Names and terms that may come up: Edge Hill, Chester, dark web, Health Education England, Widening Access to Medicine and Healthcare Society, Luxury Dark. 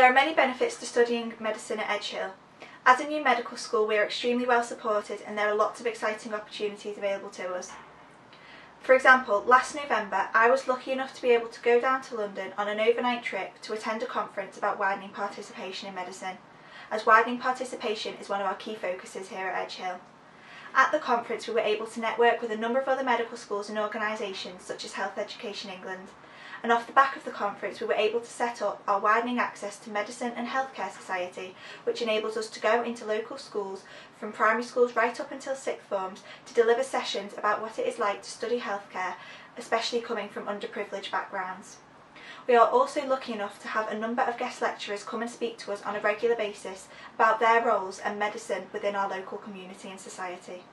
There are many benefits to studying medicine at Edge Hill. As a new medical school, we are extremely well supported and there are lots of exciting opportunities available to us. For example, last November I was lucky enough to be able to go down to London on an overnight trip to attend a conference about widening participation in medicine, as widening participation is one of our key focuses here at Edge Hill. At the conference we were able to network with a number of other medical schools and organisations such as Health Education England, and off the back of the conference we were able to set up our Widening Access to Medicine and Healthcare Society, which enables us to go into local schools from primary schools right up until sixth forms to deliver sessions about what it is like to study healthcare, especially coming from underprivileged backgrounds. We are also lucky enough to have a number of guest lecturers come and speak to us on a regular basis about their roles and medicine within our local community and society.